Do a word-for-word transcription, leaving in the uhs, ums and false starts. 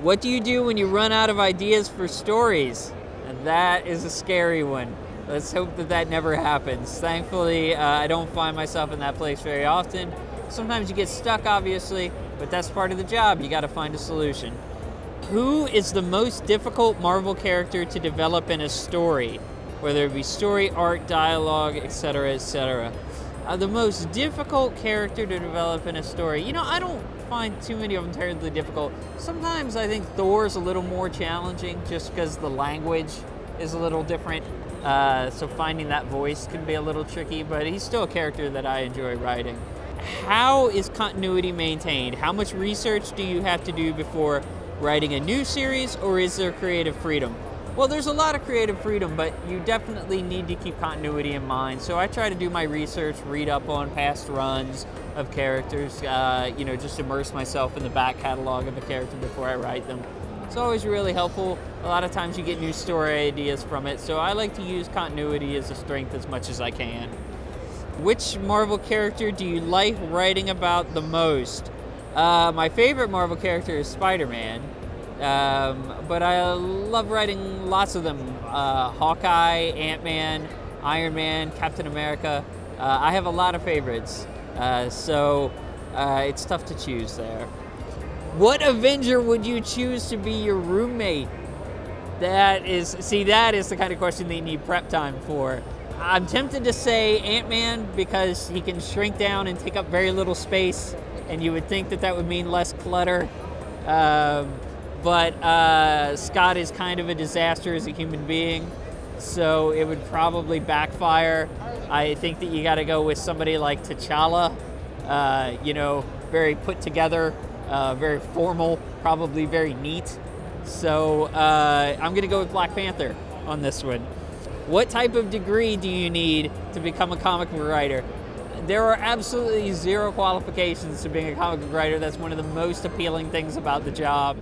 What do you do when you run out of ideas for stories? And that is a scary one. Let's hope that that never happens. Thankfully, uh, I don't find myself in that place very often. Sometimes you get stuck, obviously, but that's part of the job. You gotta find a solution. Who is the most difficult Marvel character to develop in a story? Whether it be story, art, dialogue, et cetera, et cetera. Uh, the most difficult character to develop in a story. You know, I don't find too many of them terribly difficult. Sometimes I think Thor's a little more challenging just because the language is a little different. Uh, so finding that voice can be a little tricky, but he's still a character that I enjoy writing. How is continuity maintained? How much research do you have to do before writing a new series, or is there creative freedom? Well, there's a lot of creative freedom, but you definitely need to keep continuity in mind. So I try to do my research, read up on past runs of characters, uh, you know, just immerse myself in the back catalog of a character before I write them. It's always really helpful. A lot of times you get new story ideas from it, so I like to use continuity as a strength as much as I can. Which Marvel character do you like writing about the most? Uh, my favorite Marvel character is Spider-Man. Um, but I love writing lots of them. Uh, Hawkeye, Ant-Man, Iron Man, Captain America. Uh, I have a lot of favorites, uh, so uh, it's tough to choose there. What Avenger would you choose to be your roommate? That is, see, that is the kind of question that you need prep time for. I'm tempted to say Ant-Man because he can shrink down and take up very little space, and you would think that that would mean less clutter. Um, But uh, Scott is kind of a disaster as a human being, so it would probably backfire. I think that you got to go with somebody like T'Challa, uh, you know, very put together, uh, very formal, probably very neat. So uh, I'm going to go with Black Panther on this one. What type of degree do you need to become a comic book writer? There are absolutely zero qualifications to being a comic book writer. That's one of the most appealing things about the job.